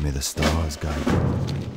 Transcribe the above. May the stars guide you.